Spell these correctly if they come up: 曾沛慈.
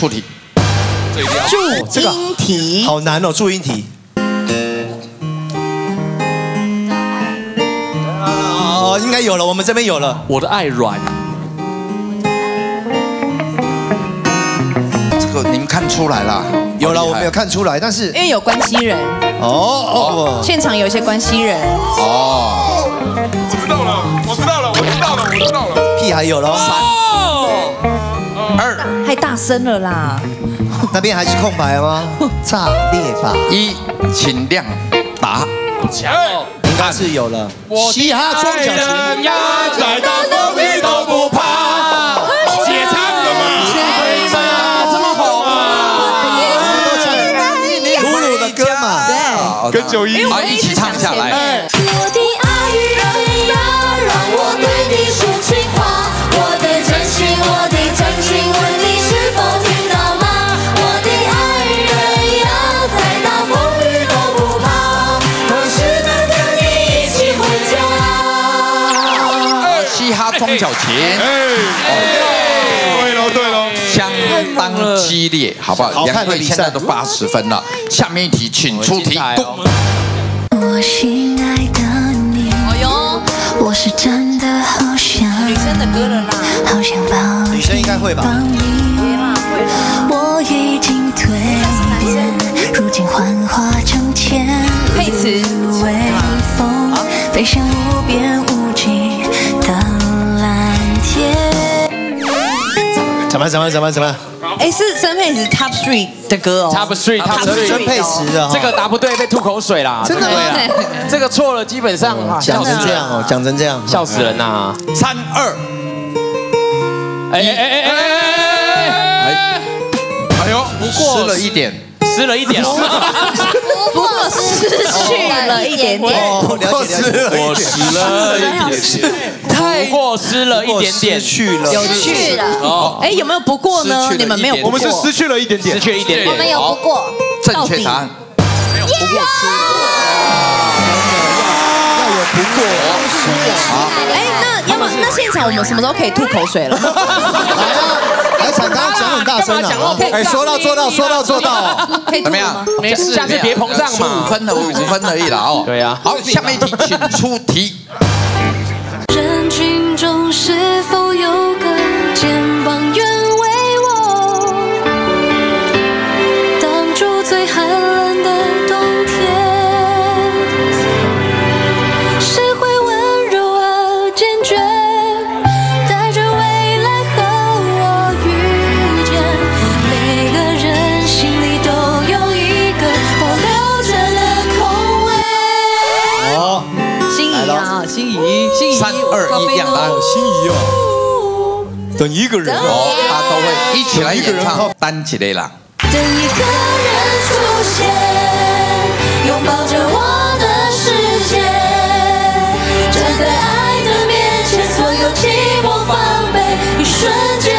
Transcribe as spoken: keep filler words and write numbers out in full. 出题。注音题，好难哦，注音题。哦，应该有了，我们这边有了。我的爱软。这个你们看出来啦？有了，我没有看出来，但是因为有关西人。哦哦，现场有一些关西人。哦，我知道了，我知道了，我知道了，我知道了。屁还有了。三。 二太大声了啦！那边还是空白吗？炸裂吧！一，请亮答。二，应该是有了。嘻哈双脚行呀，再大风雨都不怕。解唱的嘛，对嘛，这么好嘛。鲁鲁的歌嘛，对，跟九一一起唱下来。我的爱人呀，让我对你说情话，我的真心，我的。 双脚前，对喽对喽，相当激烈，好不好？两队现在都八十分了，下面一题请出题。我心爱的你，我是真的好想女生的歌了啦，好想抱你，女生应该会吧？我已经蜕变，如今幻化成千，配词，微风飞向无边无际的。 怎么怎么怎么怎么？哎，是曾沛慈 Top Three 的歌哦。Top Three Top Three 曾沛慈的，这个答不对被吐口水啦，真的吗？这个错了，基本上讲成这样哦，讲成这样，笑死人呐！三二，哎哎哎哎哎哎，哎呦，不过失了一点，失了一点哦，不过失去了一点点，我失了一点点。 不过失了一点点，去了，有去了。哦，哎，有没有不过呢？你们没有，我们是失去了一点点，失去一点点。我们有不过，正确答案。没有不过，要有不过，好。哎，那要么那现场我们什么时候可以吐口水了？来啊，来，刚刚讲很大声了，哎，说到做到，说到做到，怎么样？没事，下次别膨胀嘛。五分的，五分而已啦哦。对啊。好，下面一题，请出题。 人群中是否有个肩膀愿为我挡住最寒冷的冬天？谁会温柔而坚决，带着未来和我遇见？每个人心里都有一个保留着的空位。好，心仪啊，心仪。 三二一，两答，心仪哦。等一个人哦，大家都会一起来演唱单起来啦。等一个人出现，拥抱着我的世界，站在爱的面前，所有寂寞防备一瞬间。